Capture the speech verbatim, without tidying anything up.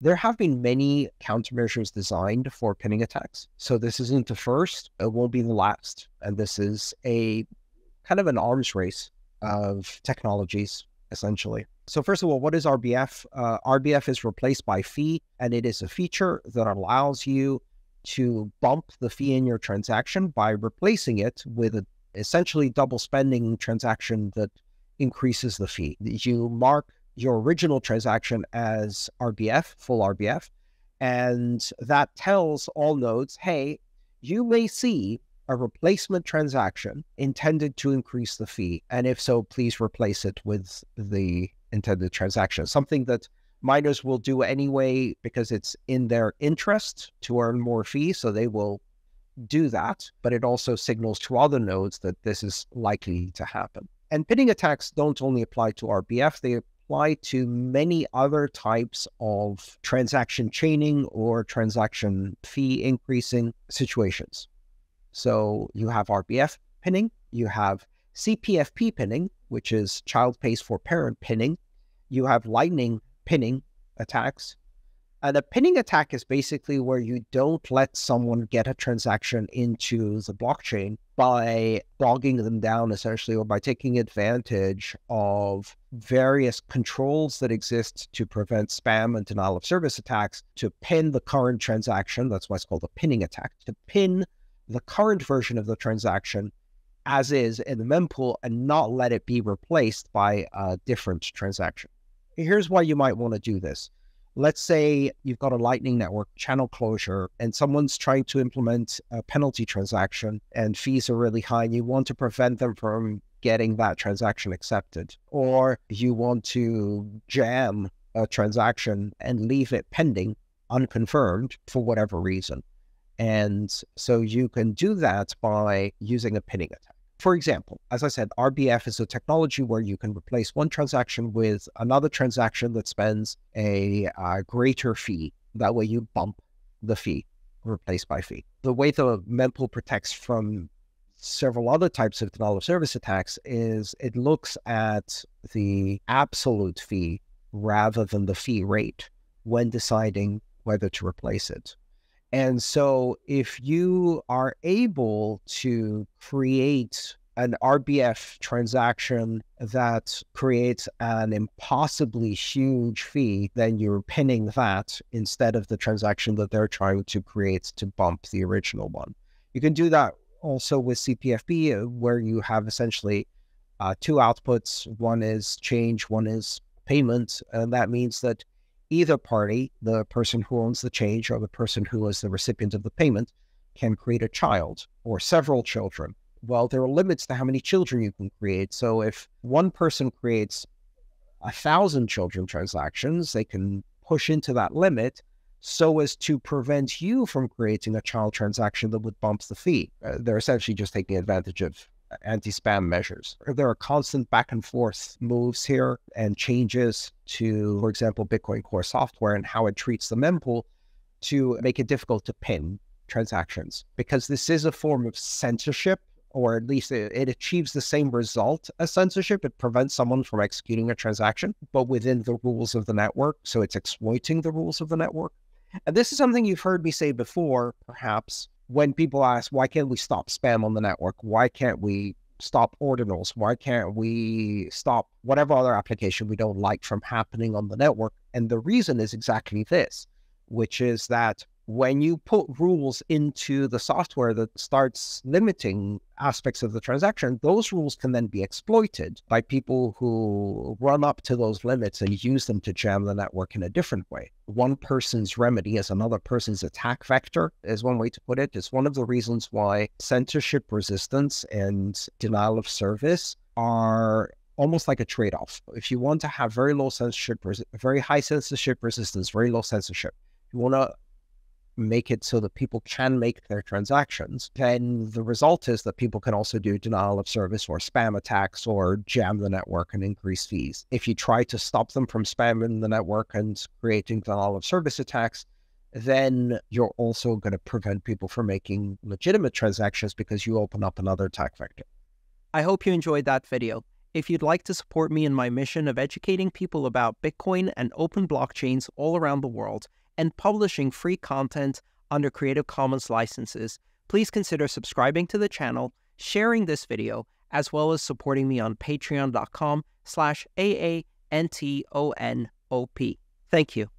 There have been many countermeasures designed for pinning attacks. So this isn't the first, it won't be the last. And this is a kind of an arms race of technologies, essentially. So first of all, what is R B F? Uh, R B F is replaced by fee, and it is a feature that allows you to bump the fee in your transaction by replacing it with a essentially double spending transaction that increases the fee. You mark your original transaction as R B F, full R B F, and that tells all nodes, hey, you may see a replacement transaction intended to increase the fee. And if so, please replace it with the intended transaction, something that miners will do anyway because it's in their interest to earn more fee. So they will do that, but it also signals to other nodes that this is likely to happen. And pinning attacks don't only apply to R B F, they apply to many other types of transaction chaining or transaction fee increasing situations. So you have R B F pinning, you have C P F P pinning, which is child pays for parent pinning, you have Lightning pinning attacks. And a pinning attack is basically where you don't let someone get a transaction into the blockchain by bogging them down, essentially, or by taking advantage of various controls that exist to prevent spam and denial of service attacks to pin the current transaction. That's why it's called a pinning attack, to pin the current version of the transaction as is in the mempool and not let it be replaced by a different transaction. Here's why you might want to do this. Let's say you've got a Lightning Network channel closure and someone's trying to implement a penalty transaction and fees are really high and you want to prevent them from getting that transaction accepted. Or you want to jam a transaction and leave it pending, unconfirmed, for whatever reason. And so you can do that by using a pinning attack. For example, as I said, R B F is a technology where you can replace one transaction with another transaction that spends a, a greater fee. That way you bump the fee, replaced by fee. The way the mempool protects from several other types of denial of service attacks is it looks at the absolute fee rather than the fee rate when deciding whether to replace it. And so if you are able to create an R B F transaction that creates an impossibly huge fee, then you're pinning that instead of the transaction that they're trying to create to bump the original one. You can do that also with C P F P, where you have essentially uh, two outputs. One is change, one is payment. And that means that either party, the person who owns the change or the person who is the recipient of the payment, can create a child or several children. Well, there are limits to how many children you can create. So if one person creates a thousand children transactions, they can push into that limit so as to prevent you from creating a child transaction that would bump the fee. Uh, they're essentially just taking advantage of anti-spam measures. There are constant back and forth moves here and changes to, for example, Bitcoin Core software and how it treats the mempool to make it difficult to pin transactions, because this is a form of censorship, or at least it, it achieves the same result as censorship. It prevents someone from executing a transaction, but within the rules of the network. So it's exploiting the rules of the network. And this is something you've heard me say before, perhaps, when people ask, why can't we stop spam on the network? Why can't we stop ordinals? Why can't we stop whatever other application we don't like from happening on the network? And the reason is exactly this, which is that when you put rules into the software that starts limiting aspects of the transaction, those rules can then be exploited by people who run up to those limits and use them to jam the network in a different way. One person's remedy is another person's attack vector, is one way to put it. It's one of the reasons why censorship resistance and denial of service are almost like a trade-off. If you want to have very low censorship, very high censorship resistance, very low censorship, you want to make it so that people can make their transactions, then the result is that people can also do denial of service or spam attacks or jam the network and increase fees. If you try to stop them from spamming the network and creating denial of service attacks, then you're also going to prevent people from making legitimate transactions because you open up another attack vector. I hope you enjoyed that video. If you'd like to support me in my mission of educating people about Bitcoin and open blockchains all around the world and publishing free content under Creative Commons licenses, please consider subscribing to the channel, sharing this video, as well as supporting me on patreon dot com slash A A N T O N O P. Thank you.